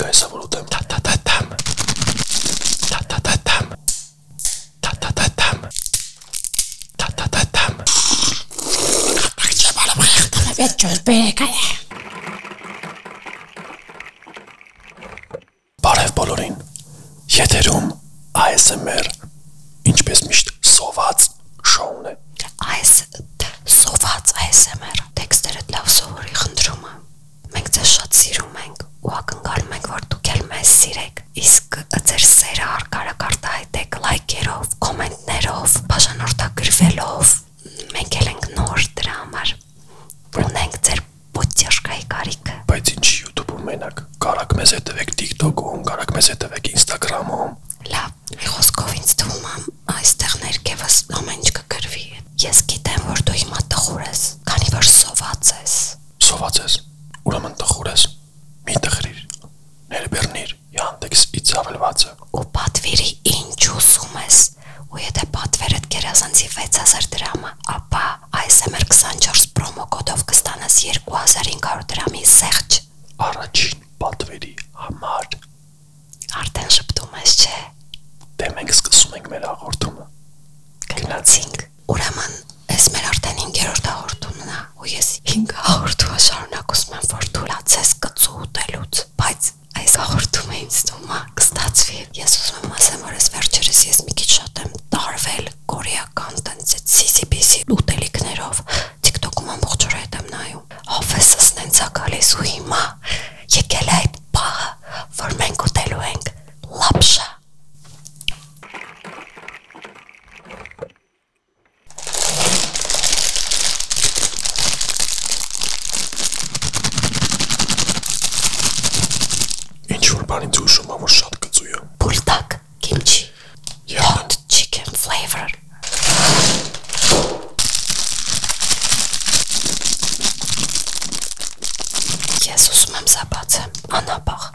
guys, have a little time. Բարև բոլորին, եթերում ASMR, ինչպես միշտ սոված շոուն է. Այս սոված ASMR տեքստերը լավ սովորի խնդրումը. Մենք ձեզ շատ սիրում ենք ու ակնկալում ենք, որ դուք էլ մեզ սիրեք. Իսկ ձեր սերը հարկարակ արտահայտեք լայքերով, կոմենտներով, բաժանորդագրվելով. Մենք էլ ենք նոր դրա համար. Ունենք ձեր պոդյաշկայի կարիքը. Բայց ինչի YouTube-ում մենակ, կարակ մեզ հետևեք TikTok-ում, կարակ մեզ հետևեք Instagram-ում. Լավ, մի խոսքով ինձ թվում այստեղ ներքևս ամեն ինչ կգրվի. Ես գիտեմ, որ դու հիմա տխուր ես, քանի որ սոված ես. Սոված ես, ուրեմն տխուր ես. Մի տխրիր, ներբեռնիր հանդեքս ինձ ավելվածը. Ու պատվիրի ինչ ուզում ես. Ու եթե պատվերդ կերազանցի 6000 դրամը, ապա ASMR24 պրոմո կոդով կստանաս 2500 դրամի սեղջ. Առաջին պատվերի համար. Արդեն շպտում ես, չէ՞։ Դե մենք սկսում ենք մեր հաղորդումը. Գնացինք. Ուրեմն, ես մեր արդեն 5-րդ հաղորդումն է, ու ես 5 հաղորդումը շարունակ ուզում եմ, որ թուլացես կծու ուտելուց, բայց այս հաղորդումը ինձ թվում է կստացվի. Ես ուզում եմ ասեմ, որ այս վերջերս ես մի քիչ շատ եմ տարվել կորեական տենց այդ CCBC ուտելիքներով, TikTok-ում ամբողջ օրը այդ եմ նայում. Հովեսս նենց է գալիս ու հիմա եկել է այդ պահը, որ մենք ուտելու ենք լապշա. Բանից ուշում ամոր շատ կծույը. Բուլտակ, կիմչի, հոտ չիկեն վլայվր. Ես ուզում եմ զաբաց եմ, անապաղ.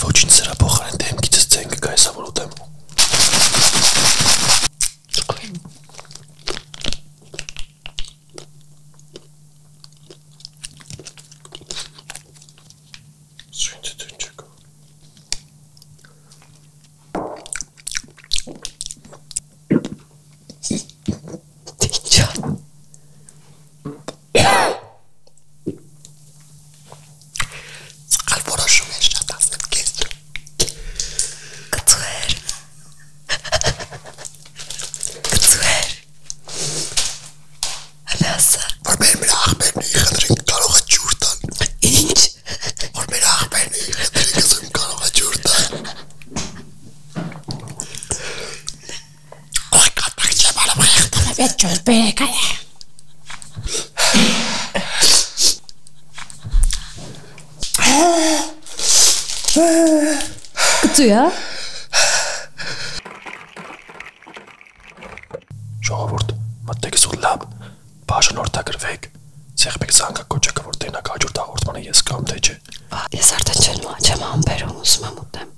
Ոչ ինչ սրա փոխարեն դեմքիցս ցենքը կայսավորոտեմ. just been a 그치야? Ժողովուրդ, մտեք սուլաբ, բաժանորդագրվեք, ցեղբեք զանգակոճը կորտենակ հաջորդ հաղորդմանը ես կամ թե չէ։ Ես արդեն չեմ համբերում, ուսում եմ ուտեմ։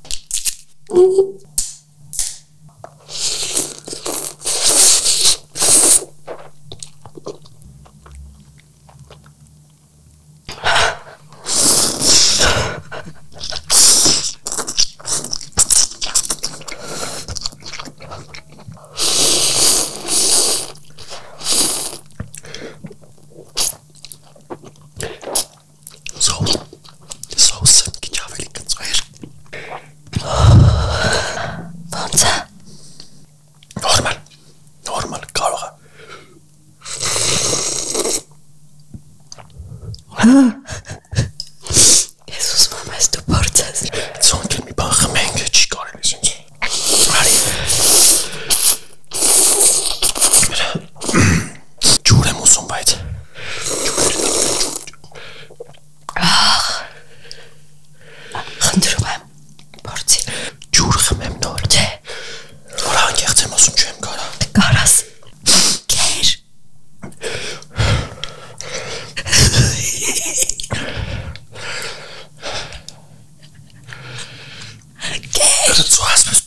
That's so